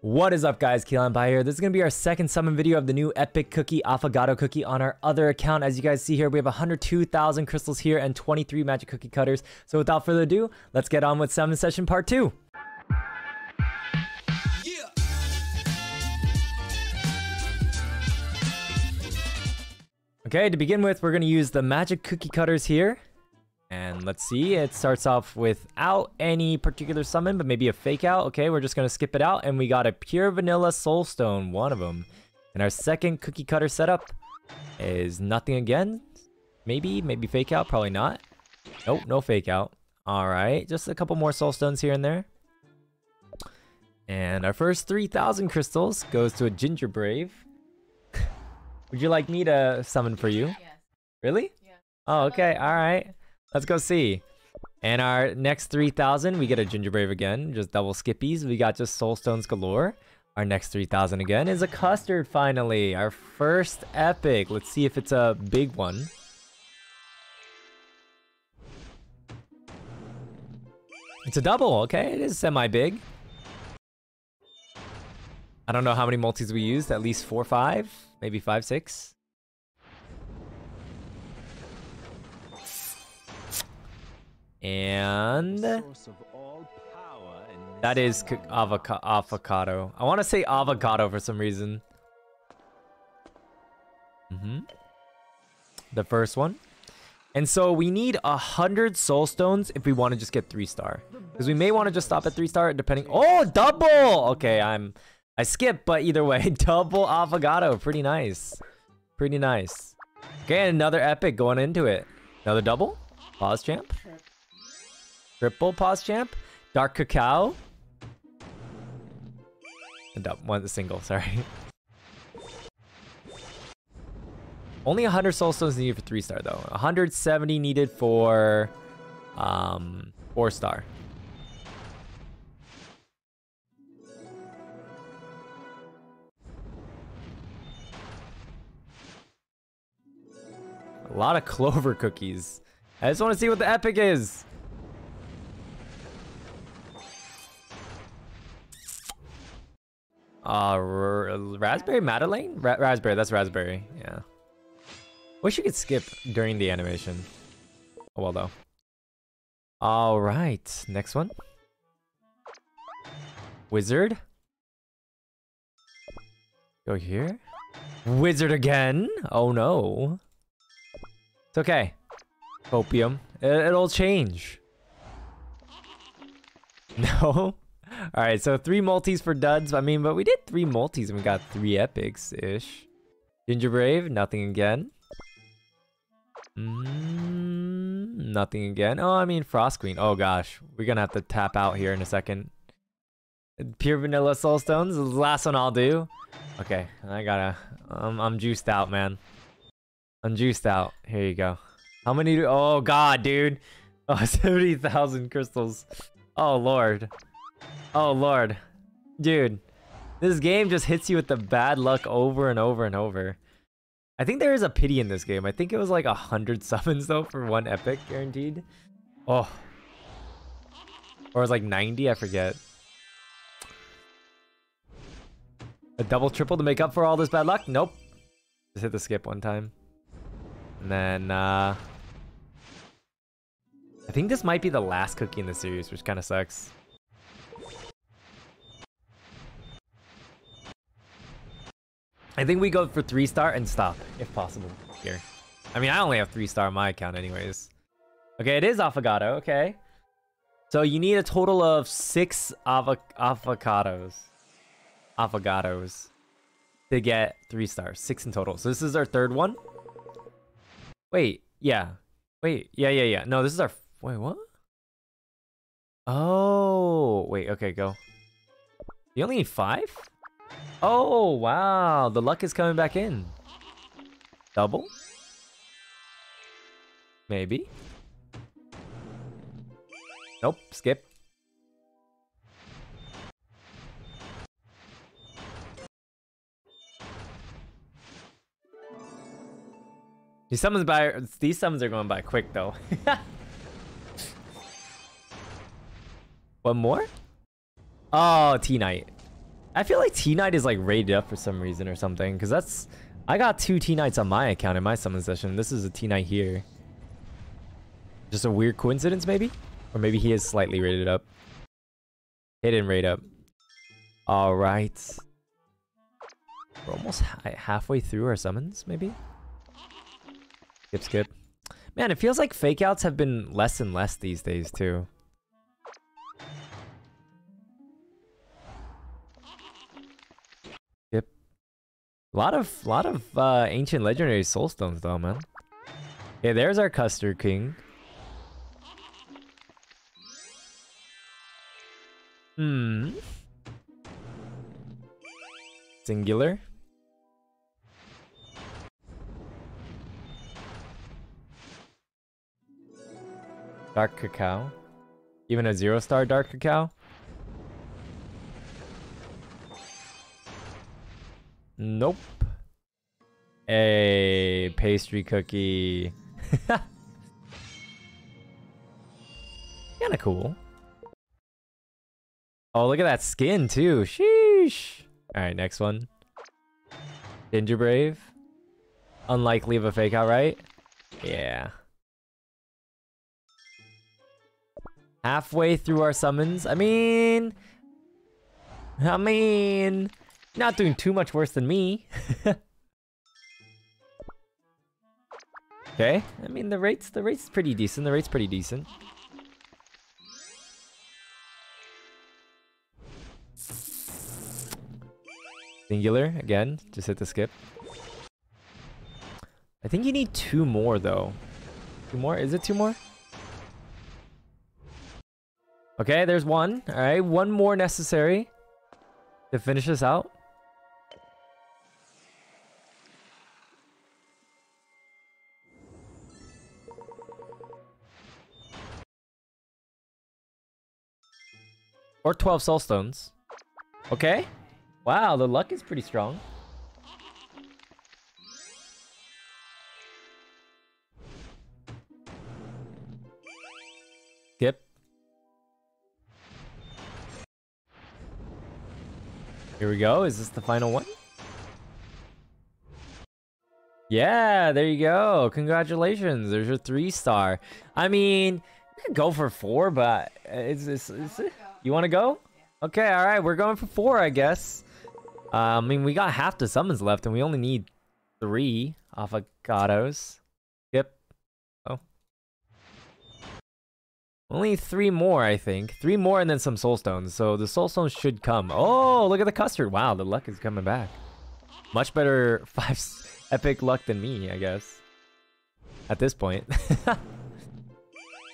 What is up, guys? KiLimePie here. This is going to be our second summon video of the new Epic Cookie Affogato Cookie on our other account. As you guys see here, we have 102,000 crystals here and 23 magic cookie cutters. So without further ado, let's get on with summon session part 2. Okay, to begin with, we're going to use the magic cookie cutters here. And let's see, it starts off without any particular summon, but maybe a fake out. Okay, we're just going to skip it out. And we got a Pure Vanilla Soulstone, one of them. And our second cookie cutter setup is nothing again. Maybe fake out, probably not. Nope, no fake out. All right, just a couple more Soulstones here and there. And our first 3,000 crystals goes to a GingerBrave. Would you like me to summon for you? Yes. Really? Yeah. Oh, okay, all right. Let's go see. And our next 3,000, we get a GingerBrave again. Just double skippies. We got just Soulstones galore. Our next 3,000 again is a Custard, finally. Our first epic. Let's see if it's a big one. It's a double. Okay, it is semi-big. I don't know how many multis we used. At least 4, 5, maybe 5, 6. And that is avocado. I want to say avocado for some reason. The first one. And so we need 100 soulstones if we want to just get 3-star, because we may want to just stop at 3-star depending. Oh, double. Okay, I skipped, but either way, double avocado. Pretty nice, pretty nice. Okay, another epic going into it. Another double pause champ. Triple pause champ, Dark Cacao, and one single, sorry. Only 100 soulstones needed for 3-star though. 170 needed for 4-star. A lot of clover cookies. I just want to see what the epic is. Raspberry Madeleine? Raspberry, that's raspberry, yeah. Wish you could skip during the animation. Oh well though. Alright, next one. Wizard. Go here. Wizard again? Oh no. It's okay. Opium. It'll change. No? All right, so 3 multis for duds. I mean, but we did 3 multis and we got 3 epics-ish. GingerBrave, nothing again. Nothing again. Oh, I mean, Frost Queen. Oh, gosh. We're going to have to tap out here in a second. Pure Vanilla Soulstones. This is the last one I'll do. Okay, I gotta... I'm juiced out, man. I'm juiced out. Here you go. How many do... Oh, God, dude. Oh, 70,000 crystals. Oh, Lord. Oh Lord, dude, this game just hits you with the bad luck over and over and over. I think there is a pity in this game. I think it was like 100 summons though for one epic guaranteed. Oh, or it was like 90, I forget. A double triple to make up for all this bad luck. Nope, just hit the skip one time. And then I think this might be the last cookie in the series, which kind of sucks. I think we go for 3-star and stop, if possible, here. I mean, I only have 3-star on my account anyways. Okay, it is affogato, okay. So you need a total of 6 affogatos to get 3 stars, 6 in total. So this is our third one. Wait, yeah. Wait, yeah. No, this is our, wait, what? Oh, wait, okay, go. You only need 5? Oh, wow. The luck is coming back in. Double? Maybe. Nope. Skip. These summons are going by quick, though. One more? Oh, Tea Knight. I feel like Tea Knight is like rated up for some reason or something, because that's... I got 2 Tea Knights on my account in my summon session. This is a Tea Knight here. Just a weird coincidence, maybe? Or maybe he is slightly rated up. He didn't rate up. Alright. We're almost halfway through our summons, maybe? Skip, skip. Man, it feels like fakeouts have been less and less these days, too. Skip. A lot of ancient legendary soulstones, though, man. Okay, there's our Custard King. Hmm. Singular. Dark Cacao. Even a 0-star Dark Cacao? Nope. A pastry cookie. Kinda cool. Oh, look at that skin too. Sheesh. Alright, next one. GingerBrave. Unlikely of a fake out, right? Yeah. Halfway through our summons. I mean, not doing too much worse than me. Okay. I mean, the rate's pretty decent. Singular again. Just hit the skip. I think you need 2 more though. 2 more? Is it 2 more? Okay, there's 1. All right, 1 more necessary to finish this out. Or 12 soulstones. Okay. Wow, the luck is pretty strong. Skip. Here we go. Is this the final one? Yeah, there you go. Congratulations. There's your 3-star. I mean, we could go for 4, but is it? You want to go? Okay, all right. We're going for 4, I guess. I mean, we got half the summons left, and we only need 3 affogatos. Yep. Oh. Only 3 more, I think. 3 more and then some soulstones. So the soulstones should come. Oh, look at the custard. Wow, the luck is coming back. Much better 5 epic luck than me, I guess. At this point.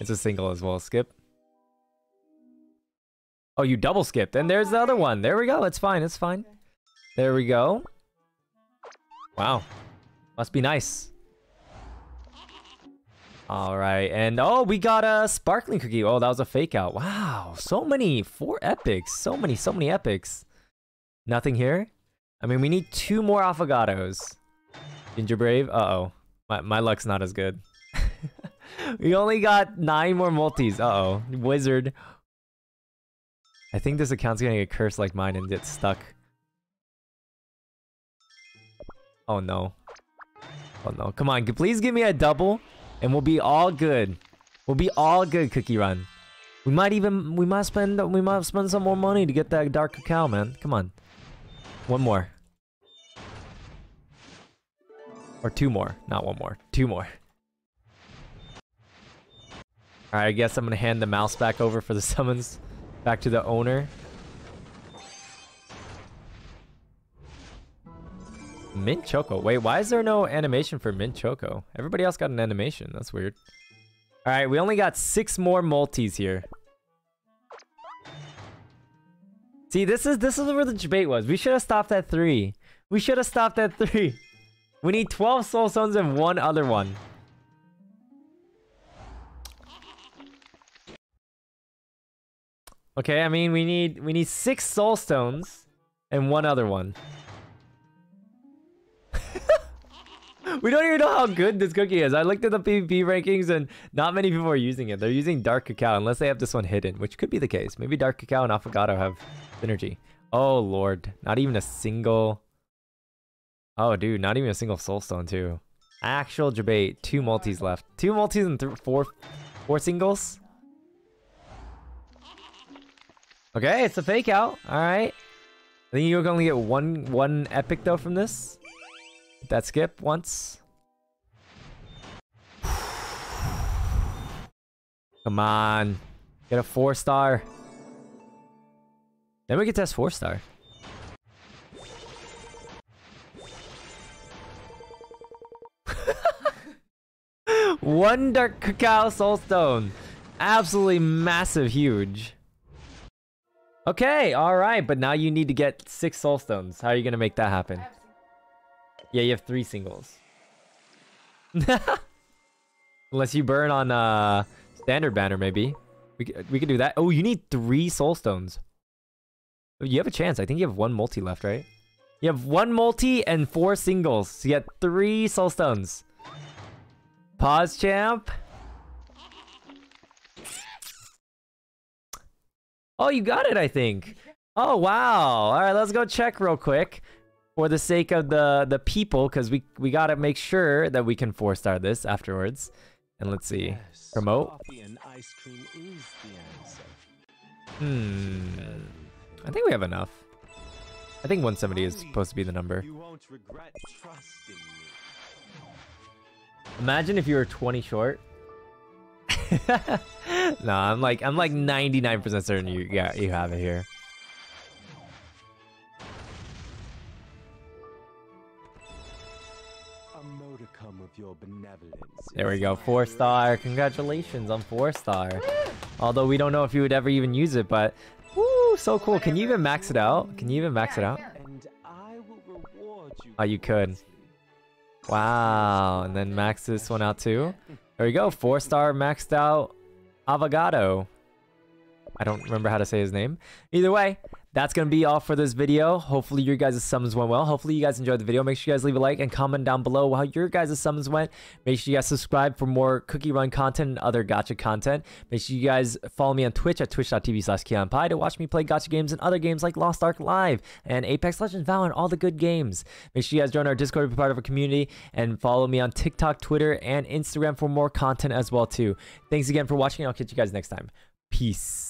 It's a single as well. Skip. Oh, you double skipped. And there's the other one. There we go. It's fine. It's fine. There we go. Wow. Must be nice. All right. And oh, we got a sparkling cookie. Oh, that was a fake out. Wow. So many. 4 epics. So many epics. Nothing here. I mean, we need 2 more affogatos. GingerBrave. Uh-oh. My luck's not as good. We only got 9 more multis. Uh-oh. Wizard. I think this account's gonna get cursed like mine and get stuck. Oh no. Oh no. Come on, please give me a double and we'll be all good. We'll be all good, Cookie Run. We might spend some more money to get that Dark Cacao, man. Come on. 1 more. Or 2 more. Not 1 more. 2 more. Alright, I guess I'm gonna hand the mouse back over for the summons. Back to the owner. Mint Choco. Wait, why is there no animation for Mint Choco? Everybody else got an animation. That's weird. All right, we only got 6 more multis here. See, this is where the debate was. We should have stopped at 3. We should have stopped at 3. We need 12 soulstones and 1 other one. Okay, I mean, we need 6 soulstones and 1 other one. We don't even know how good this cookie is. I looked at the PvP rankings and not many people are using it. They're using Dark Cacao unless they have this one hidden, which could be the case. Maybe Dark Cacao and Affogato have synergy. Oh, Lord. Not even a single... Oh, dude. Not even a single Soulstone, too. Actual debate. 2 multis left. 2 multis and 4 singles? Okay, it's a fake out. Alright. I think you're gonna get one epic, though, from this. That skip once. Come on. Get a 4-star. Then we can test 4-star. One Dark Cacao Soulstone. Absolutely massive, huge. Okay, alright, but now you need to get 6 Soulstones. How are you going to make that happen? Yeah, you have 3 singles. Unless you burn on Standard Banner, maybe. We could do that. Oh, you need 3 Soulstones. You have a chance. I think you have 1 multi left, right? You have 1 multi and 4 singles. So you get 3 Soulstones. Pause, champ. Oh, you got it, I think. Oh, wow. All right, let's go check real quick. For the sake of the people, because we got to make sure that we can 4-star this afterwards. And let's see. Promote. I think we have enough. I think 170 is supposed to be the number. Imagine if you were 20 short. No, I'm like 99% certain you have it here. There we go, 4-star. Congratulations on 4-star. Although we don't know if you would ever even use it, but woo, so cool. Can you even max it out? Can you even max it out? Oh, you could. Wow, and then max this one out too. There we go, 4-star maxed out Affogato. I don't remember how to say his name. Either way, that's going to be all for this video. Hopefully your guys' summons went well. Hopefully you guys enjoyed the video. Make sure you guys leave a like and comment down below how your guys' summons went. Make sure you guys subscribe for more cookie run content and other gacha content. Make sure you guys follow me on Twitch at twitch.tv/KiLimePie to watch me play gacha games and other games like Lost Ark Live and Apex Legends Val and all the good games. Make sure you guys join our Discord to be part of our community and follow me on TikTok, Twitter, and Instagram for more content as well too. Thanks again for watching. I'll catch you guys next time. Peace.